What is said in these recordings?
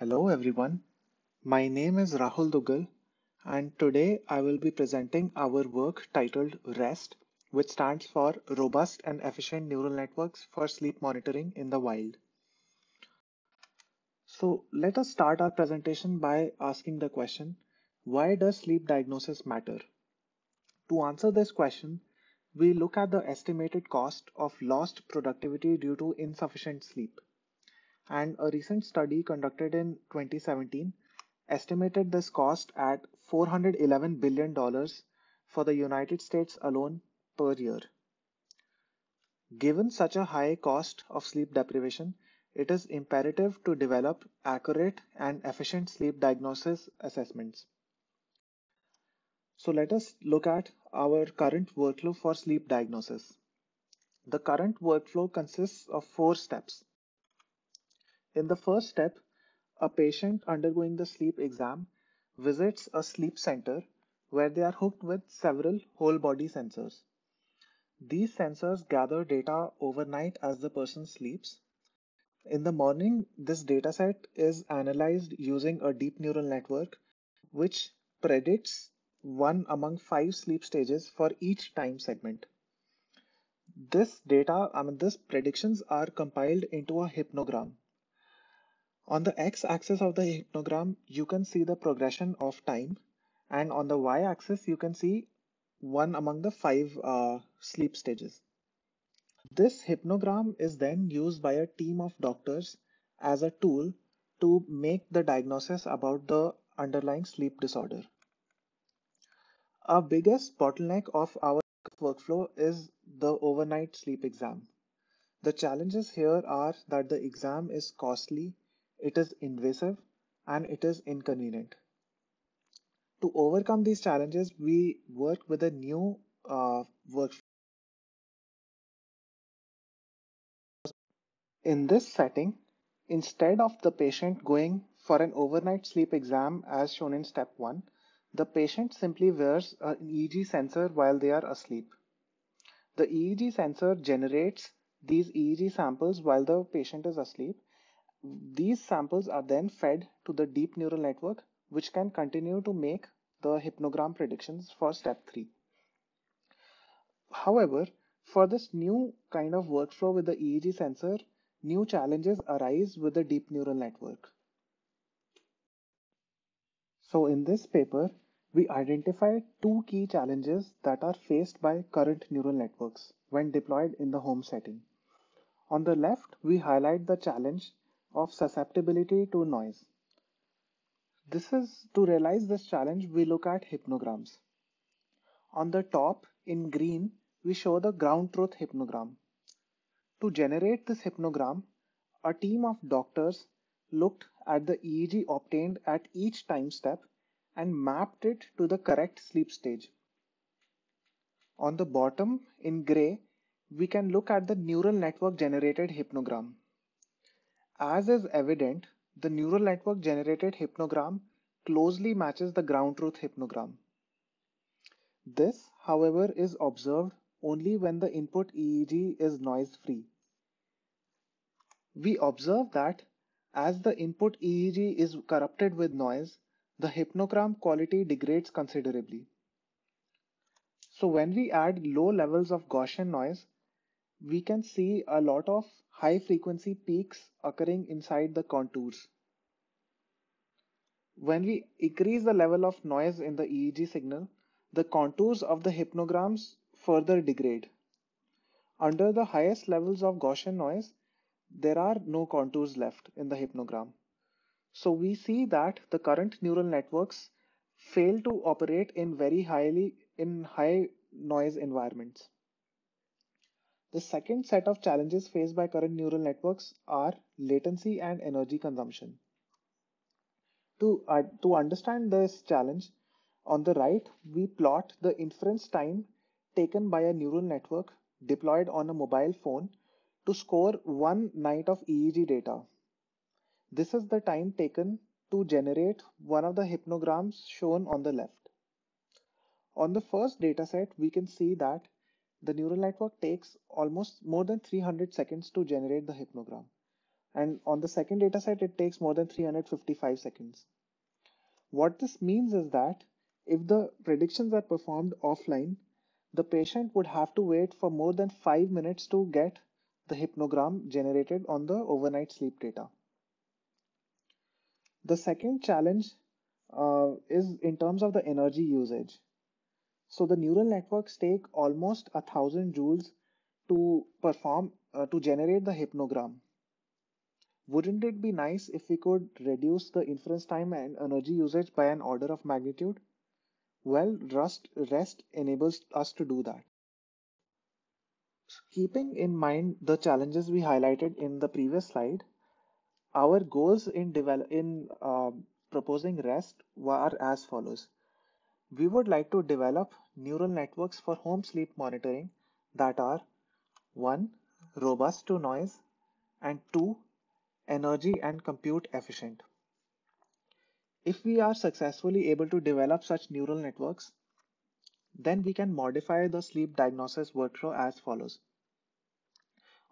Hello everyone, my name is Rahul Duggal and today I will be presenting our work titled REST, which stands for Robust and Efficient Neural Networks for Sleep Monitoring in the Wild. So let us start our presentation by asking the question, why does sleep diagnosis matter? To answer this question, we look at the estimated cost of lost productivity due to insufficient sleep. And a recent study conducted in 2017 estimated this cost at $411 billion for the United States alone per year. Given such a high cost of sleep deprivation, it is imperative to develop accurate and efficient sleep diagnosis assessments. So let us look at our current workflow for sleep diagnosis. The current workflow consists of 4 steps. In the first step, a patient undergoing the sleep exam visits a sleep center where they are hooked with several whole body sensors. These sensors gather data overnight as the person sleeps. In the morning, this dataset is analyzed using a deep neural network which predicts one among 5 sleep stages for each time segment. These predictions are compiled into a hypnogram. On the x-axis of the hypnogram, you can see the progression of time, and on the y-axis, you can see one among the 5 sleep stages. This hypnogram is then used by a team of doctors as a tool to make the diagnosis about the underlying sleep disorder. Our biggest bottleneck of our workflow is the overnight sleep exam. The challenges here are that the exam is costly, it is invasive, and it is inconvenient. To overcome these challenges, we work with a new workflow. In this setting, instead of the patient going for an overnight sleep exam as shown in step 1, the patient simply wears an EEG sensor while they are asleep. The EEG sensor generates these EEG samples while the patient is asleep. These samples are then fed to the deep neural network, which can continue to make the hypnogram predictions for step 3. However, for this new kind of workflow with the EEG sensor, new challenges arise with the deep neural network. So in this paper, we identify 2 key challenges that are faced by current neural networks when deployed in the home setting. On the left, we highlight the challenge of susceptibility to noise. To realize this challenge, we look at hypnograms. On the top, in green, we show the ground truth hypnogram. To generate this hypnogram, a team of doctors looked at the EEG obtained at each time step and mapped it to the correct sleep stage. On the bottom, in gray, we can look at the neural network generated hypnogram. As is evident, the neural network generated hypnogram closely matches the ground truth hypnogram. This, however, is observed only when the input EEG is noise free. We observe that as the input EEG is corrupted with noise, the hypnogram quality degrades considerably. So when we add low levels of Gaussian noise, we can see a lot of high frequency peaks occurring inside the contours. When we increase the level of noise in the EEG signal, the contours of the hypnograms further degrade. Under the highest levels of Gaussian noise, there are no contours left in the hypnogram. So we see that the current neural networks fail to operate in high noise environments. The second set of challenges faced by current neural networks are latency and energy consumption. To understand this challenge, on the right, we plot the inference time taken by a neural network deployed on a mobile phone to score 1 night of EEG data. This is the time taken to generate one of the hypnograms shown on the left. On the first dataset, we can see that the neural network takes more than 300 seconds to generate the hypnogram. And on the second data set, it takes more than 355 seconds. What this means is that if the predictions are performed offline, the patient would have to wait for more than 5 minutes to get the hypnogram generated on the overnight sleep data. The second challenge is in terms of the energy usage. So the neural networks take almost 1,000 joules to generate the hypnogram. Wouldn't it be nice if we could reduce the inference time and energy usage by an order of magnitude? Well, REST enables us to do that. Keeping in mind the challenges we highlighted in the previous slide, our goals in proposing REST are as follows. We would like to develop neural networks for home sleep monitoring that are 1. Robust to noise, and 2. Energy and compute efficient. If we are successfully able to develop such neural networks, then we can modify the sleep diagnosis workflow as follows.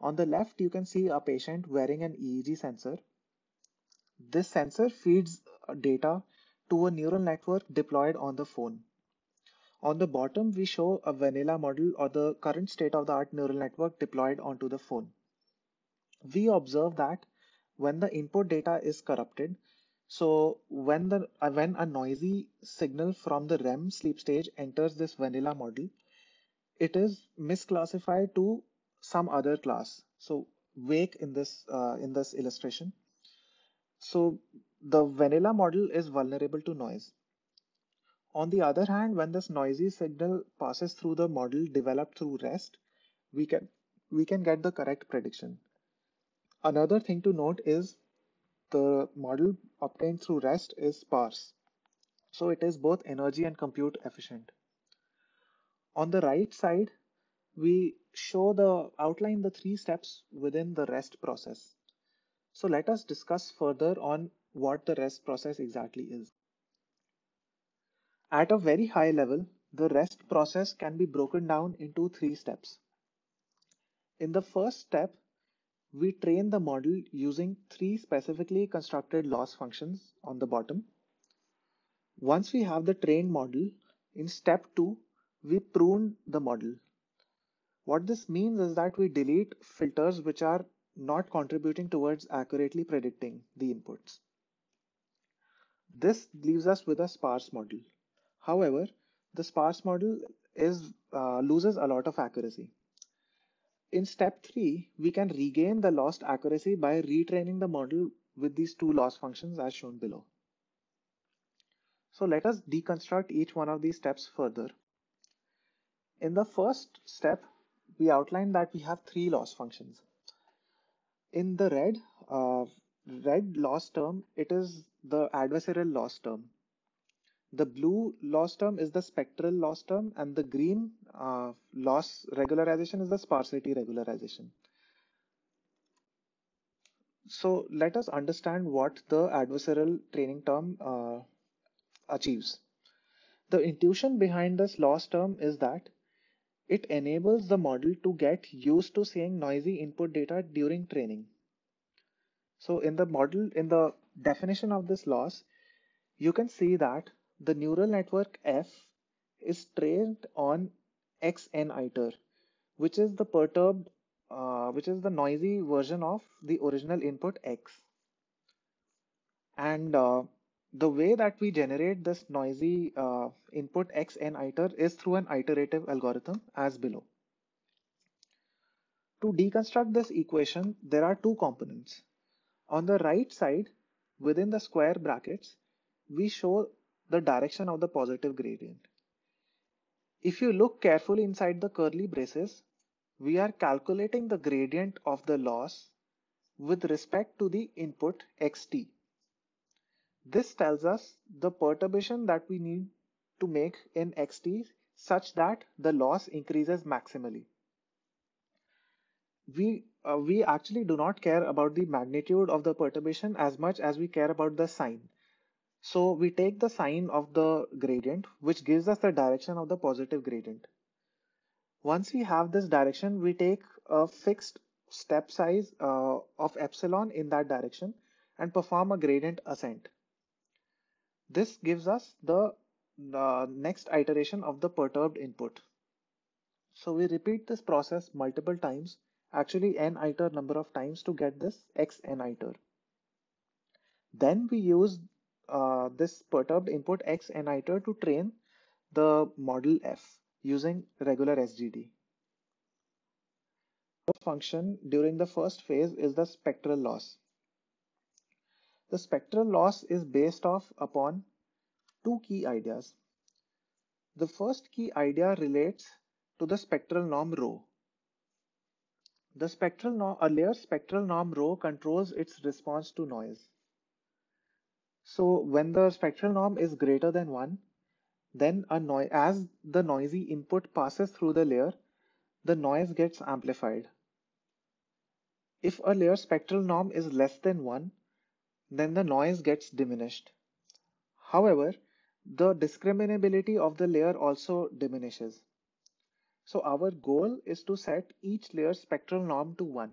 On the left, you can see a patient wearing an EEG sensor. This sensor feeds data to a neural network deployed on the phone. On the bottom, we show a vanilla model or the current state-of-the-art neural network deployed onto the phone. We observe that when the input data is corrupted, so when a noisy signal from the REM sleep stage enters this vanilla model, it is misclassified to some other class. So wake in this illustration. So the vanilla model is vulnerable to noise. On the other hand, when this noisy signal passes through the model developed through REST, we can get the correct prediction. Another thing to note is the model obtained through REST is sparse, so it is both energy and compute efficient. On the right side, we outline the 3 steps within the REST process. So let us discuss further on what the REST process exactly is. At a very high level, the REST process can be broken down into 3 steps. In the first step, we train the model using 3 specifically constructed loss functions on the bottom. Once we have the trained model, in step 2, we prune the model. What this means is that we delete filters which are not contributing towards accurately predicting the inputs. This leaves us with a sparse model. However, the sparse model loses a lot of accuracy. In step 3, we can regain the lost accuracy by retraining the model with these 2 loss functions as shown below. So let us deconstruct each one of these steps further. In the first step, we outlined that we have 3 loss functions. In the red loss term, it is the adversarial loss term. The blue loss term is the spectral loss term, and the green loss regularization is the sparsity regularization. So let us understand what the adversarial training term achieves. The intuition behind this loss term is that it enables the model to get used to seeing noisy input data during training. So in the definition of this loss, you can see that the neural network F is trained on XN iter, which is the noisy version of the original input X. And the way that we generate this noisy input XN iter is through an iterative algorithm as below. To deconstruct this equation, there are 2 components. On the right side, within the square brackets, we show the direction of the positive gradient. If you look carefully inside the curly braces, we are calculating the gradient of the loss with respect to the input xt. This tells us the perturbation that we need to make in xt such that the loss increases maximally. We actually do not care about the magnitude of the perturbation as much as we care about the sign. So we take the sign of the gradient, which gives us the direction of the positive gradient. Once we have this direction, we take a fixed step size of epsilon in that direction and perform a gradient ascent. This gives us the next iteration of the perturbed input. So we repeat this process multiple times, actually n-iter number of times, to get this x n-iter. Then we use this perturbed input x n-iter to train the model f using regular SGD. The function during the first phase is the spectral loss. The spectral loss is based upon two key ideas. The first key idea relates to the spectral norm rho. The spectral norm, a layer spectral norm rho, controls its response to noise. So when the spectral norm is greater than 1, then as the noisy input passes through the layer, the noise gets amplified. If a layer spectral norm is less than 1, then the noise gets diminished. However, the discriminability of the layer also diminishes. So our goal is to set each layer spectral norm to 1.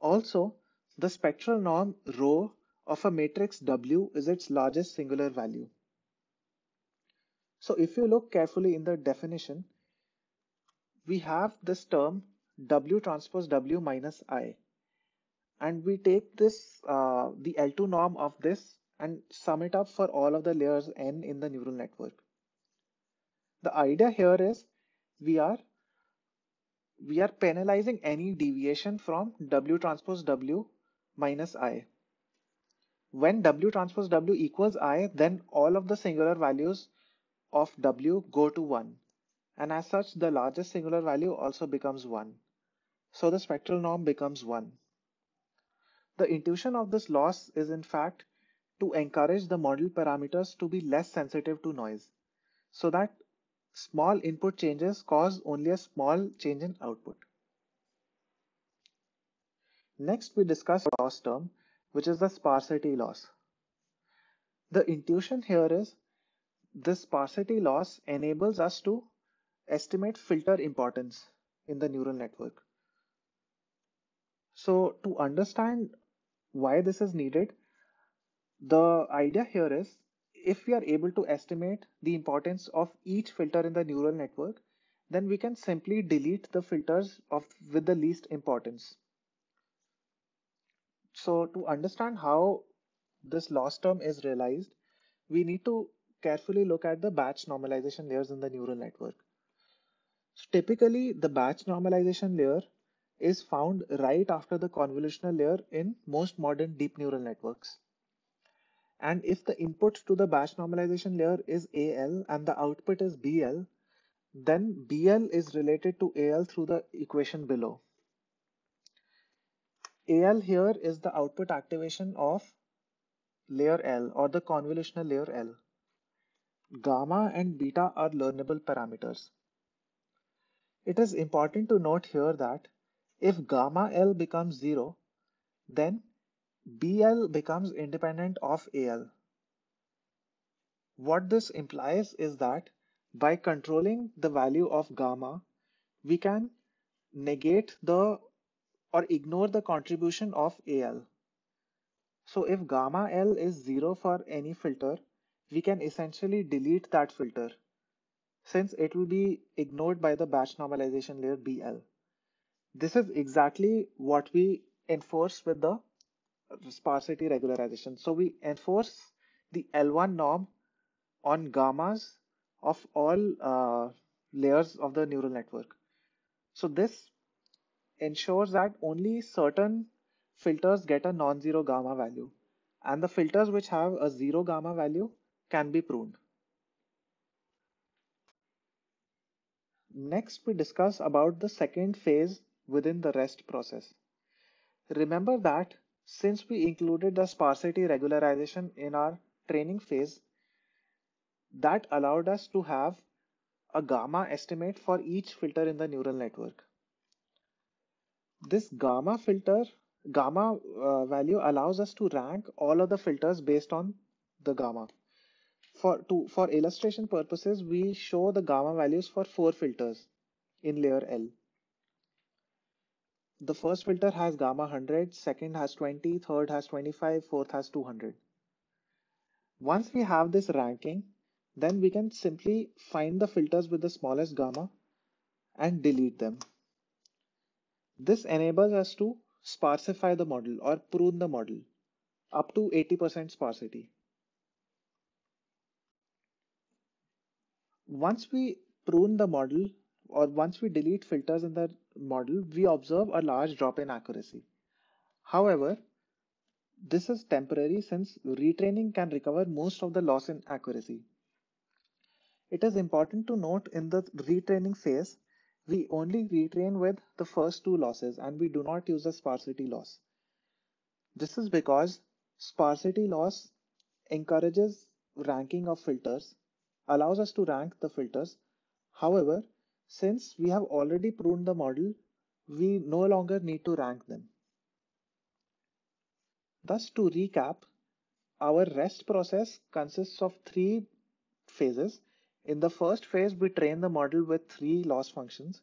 Also, the spectral norm rho of a matrix W is its largest singular value. So if you look carefully in the definition, we have this term W transpose W minus I, and we take this the L2 norm of this and sum it up for all of the layers n in the neural network. The idea here is we are penalizing any deviation from W transpose W minus I. When W transpose W equals I, then all of the singular values of W go to 1, and as such the largest singular value also becomes 1. So the spectral norm becomes 1. The intuition of this loss is in fact to encourage the model parameters to be less sensitive to noise, so that small input changes cause only a small change in output. Next we discuss the loss term, which is the sparsity loss. The intuition here is this sparsity loss enables us to estimate filter importance in the neural network. So to understand why this is needed, the idea here is if we are able to estimate the importance of each filter in the neural network, then we can simply delete the filters with the least importance. So to understand how this loss term is realized, we need to carefully look at the batch normalization layers in the neural network. So typically the batch normalization layer is found right after the convolutional layer in most modern deep neural networks. And if the input to the batch normalization layer is AL and the output is BL, then BL is related to AL through the equation below. AL here is the output activation of layer L, or the convolutional layer L. Gamma and beta are learnable parameters. It is important to note here that if gamma L becomes 0, then BL becomes independent of AL. What this implies is that by controlling the value of gamma, we can negate or ignore the contribution of AL. So if gamma L is 0 for any filter, we can essentially delete that filter, since it will be ignored by the batch normalization layer BL. This is exactly what we enforce with the sparsity regularization. So we enforce the L1 norm on gammas of all layers of the neural network. So this ensures that only certain filters get a non-zero gamma value, and the filters which have a 0 gamma value can be pruned. Next we discuss about the second phase within the REST process. Remember that since we included the sparsity regularization in our training phase, that allowed us to have a gamma estimate for each filter in the neural network. This gamma value allows us to rank all of the filters based on the gamma. For illustration purposes, we show the gamma values for 4 filters in layer L. The first filter has gamma 100, second has 20, third has 25, fourth has 200. Once we have this ranking, then we can simply find the filters with the smallest gamma and delete them. This enables us to sparsify the model or prune the model up to 80% sparsity. Once we prune the model or once we delete filters in the model, we observe a large drop in accuracy. However, this is temporary since retraining can recover most of the loss in accuracy. It is important to note in the retraining phase, we only retrain with the first two losses and we do not use the sparsity loss. This is because sparsity loss encourages ranking of filters, allows us to rank the filters. However, since we have already pruned the model, we no longer need to rank them. Thus, to recap, our REST process consists of three phases. In the first phase, we train the model with three loss functions.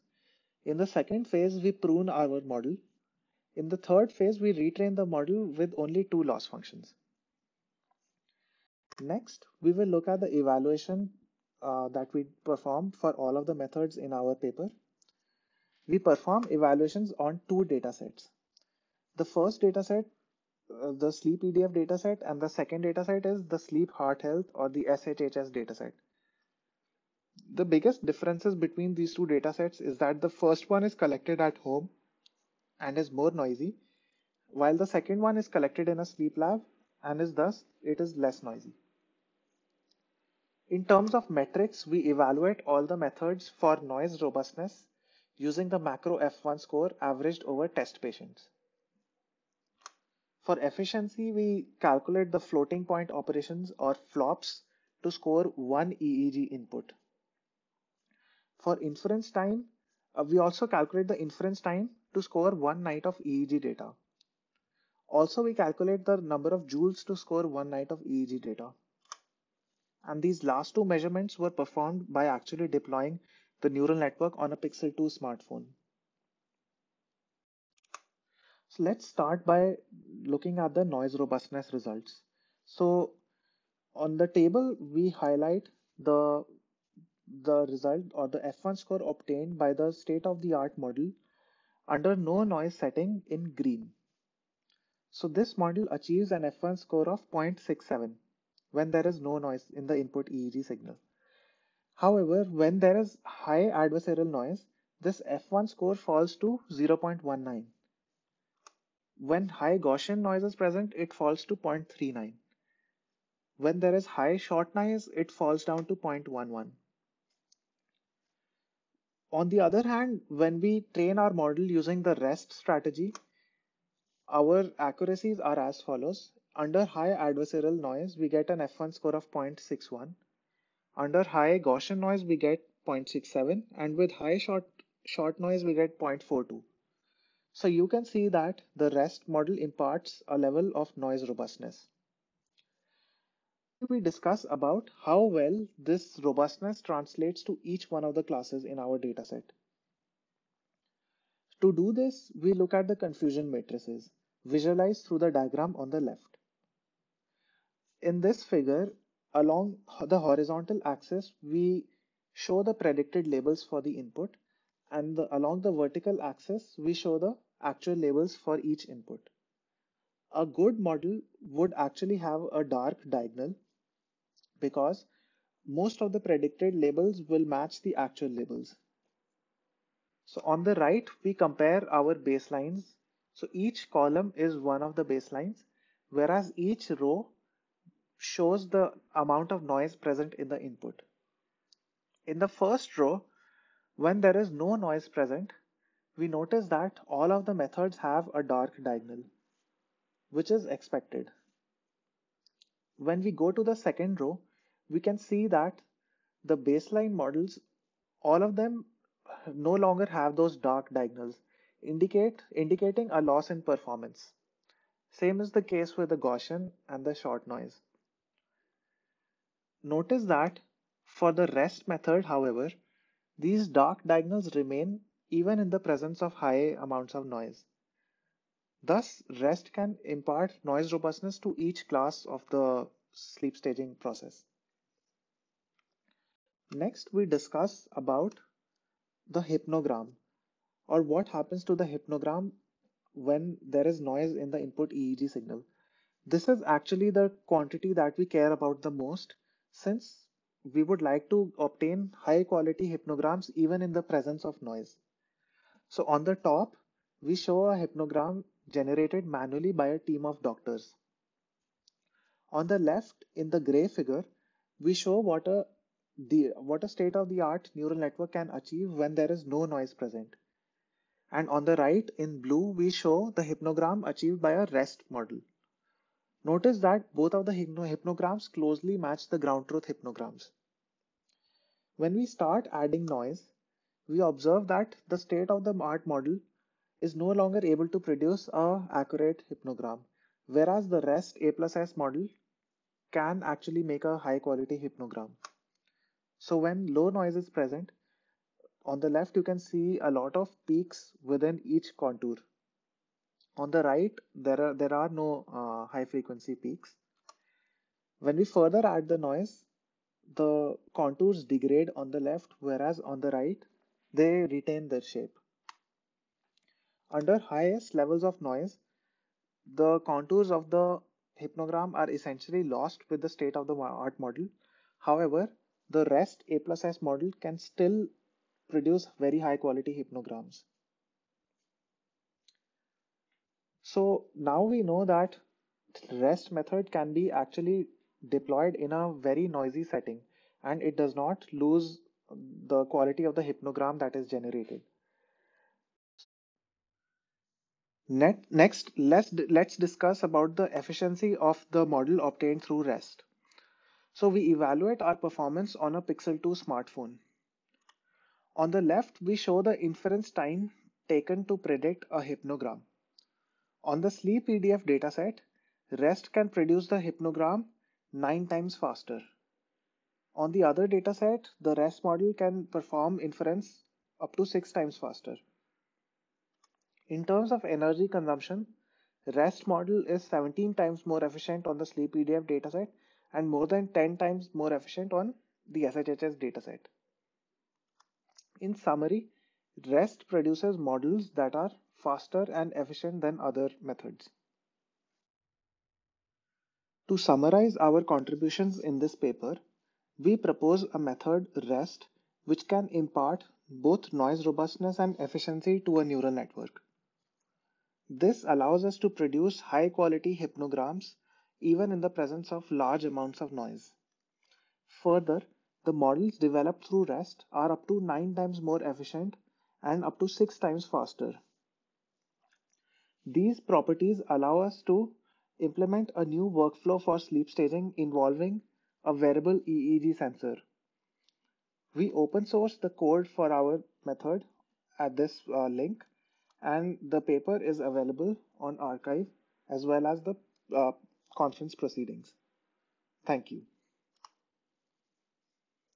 In the second phase, we prune our model. In the third phase, we retrain the model with only two loss functions. Next, we will look at the evaluation that we perform for all of the methods in our paper. We perform evaluations on two datasets. The first dataset, the Sleep EDF dataset, and the second dataset is the Sleep Heart Health or the SHHS dataset. The biggest differences between these two datasets is that the first one is collected at home and is more noisy, while the second one is collected in a sleep lab and is thus it is less noisy. In terms of metrics, we evaluate all the methods for noise robustness using the macro F1 score averaged over test patients. For efficiency, we calculate the floating point operations or flops to score one EEG input. For inference time, we also calculate the inference time to score one night of EEG data. Also, we calculate the number of joules to score one night of EEG data. And these last two measurements were performed by actually deploying the neural network on a Pixel 2 smartphone. So let's start by looking at the noise robustness results. So on the table, we highlight the result or the F1 score obtained by the state-of-the-art model under no noise setting in green. So this model achieves an F1 score of 0.67. when there is no noise in the input EEG signal. However, when there is high adversarial noise, this F1 score falls to 0.19. When high Gaussian noise is present, it falls to 0.39. When there is high short noise, it falls down to 0.11. On the other hand, when we train our model using the REST strategy, our accuracies are as follows. Under high adversarial noise, we get an F1 score of 0.61. Under high Gaussian noise, we get 0.67. And with high short noise, we get 0.42. So you can see that the REST model imparts a level of noise robustness. We discuss about how well this robustness translates to each one of the classes in our dataset. To do this, we look at the confusion matrices, visualized through the diagram on the left. In this figure, along the horizontal axis, we show the predicted labels for the input, and along the vertical axis, we show the actual labels for each input. A good model would actually have a dark diagonal because most of the predicted labels will match the actual labels. So on the right, we compare our baselines. So each column is one of the baselines, whereas each row shows the amount of noise present in the input. In the first row, when there is no noise present, we notice that all of the methods have a dark diagonal, which is expected. When we go to the second row, we can see that the baseline models, all of them no longer have those dark diagonals, indicating a loss in performance. Same is the case with the Gaussian and the short noise. Notice that for the REST method, however, these dark diagonals remain even in the presence of high amounts of noise. Thus, REST can impart noise robustness to each class of the sleep staging process. Next, we discuss about the hypnogram, or what happens to the hypnogram when there is noise in the input EEG signal. This is actually the quantity that we care about the most, since we would like to obtain high quality hypnograms even in the presence of noise. So on the top, we show a hypnogram generated manually by a team of doctors. On the left, in the gray figure, we show what a state-of-the-art neural network can achieve when there is no noise present. And on the right, in blue, we show the hypnogram achieved by a REST model. Notice that both of the hypnograms closely match the ground truth hypnograms. When we start adding noise, we observe that the state-of-the-art model is no longer able to produce an accurate hypnogram, whereas the REST A+S model can actually make a high-quality hypnogram. So when low noise is present, on the left you can see a lot of peaks within each contour. On the right, there are no high frequency peaks. When we further add the noise, the contours degrade on the left, whereas on the right, they retain their shape. Under highest levels of noise, the contours of the hypnogram are essentially lost with the state-of-the-art model. However, the REST A+S model can still produce very high quality hypnograms. So now we know that REST method can be actually deployed in a very noisy setting, and it does not lose the quality of the hypnogram that is generated. Next, let's discuss about the efficiency of the model obtained through REST. So we evaluate our performance on a Pixel 2 smartphone. On the left, we show the inference time taken to predict a hypnogram. On the Sleep EDF dataset, REST can produce the hypnogram 9 times faster. On the other dataset, the REST model can perform inference up to 6 times faster. In terms of energy consumption, REST model is 17 times more efficient on the Sleep EDF dataset and more than 10 times more efficient on the SHHS dataset. In summary, REST produces models that are faster and efficient than other methods. To summarize our contributions in this paper, we propose a method, REST, which can impart both noise robustness and efficiency to a neural network. This allows us to produce high-quality hypnograms even in the presence of large amounts of noise. Further, the models developed through REST are up to 9 times more efficient and up to 6 times faster. These properties allow us to implement a new workflow for sleep staging involving a wearable EEG sensor. We open source the code for our method at this link, and the paper is available on archive as well as the conference proceedings. Thank you.